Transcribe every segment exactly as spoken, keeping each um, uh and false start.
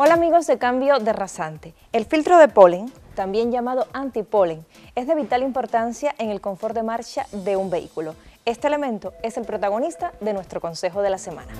Hola amigos de Cambio de Rasante. El filtro de polen, también llamado antipolen, es de vital importancia en el confort de marcha de un vehículo. Este elemento es el protagonista de nuestro consejo de la semana.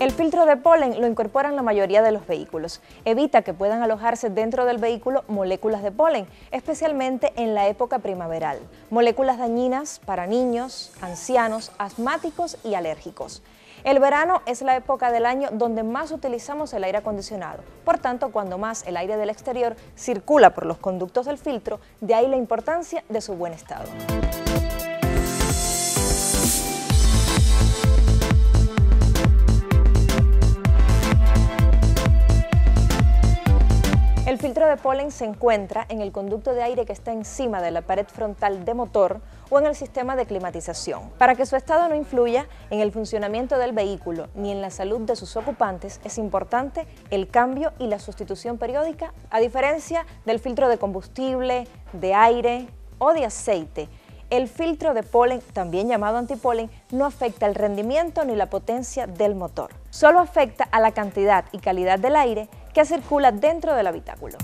El filtro de polen lo incorporan la mayoría de los vehículos. Evita que puedan alojarse dentro del vehículo moléculas de polen, especialmente en la época primaveral. Moléculas dañinas para niños, ancianos, asmáticos y alérgicos. El verano es la época del año donde más utilizamos el aire acondicionado. Por tanto, cuando más el aire del exterior circula por los conductos del filtro, de ahí la importancia de su buen estado. El filtro de polen se encuentra en el conducto de aire que está encima de la pared frontal de motor o en el sistema de climatización. Para que su estado no influya en el funcionamiento del vehículo ni en la salud de sus ocupantes, es importante el cambio y la sustitución periódica, a diferencia del filtro de combustible, de aire o de aceite. El filtro de polen, también llamado antipolen, no afecta el rendimiento ni la potencia del motor. Solo afecta a la cantidad y calidad del aire que circula dentro del habitáculo.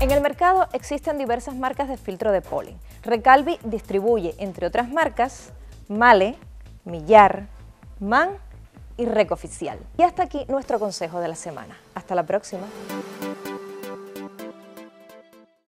En el mercado existen diversas marcas de filtro de polen. Recalvi distribuye, entre otras marcas, Male, Millar, Man y RecOficial. Y hasta aquí nuestro consejo de la semana. Hasta la próxima.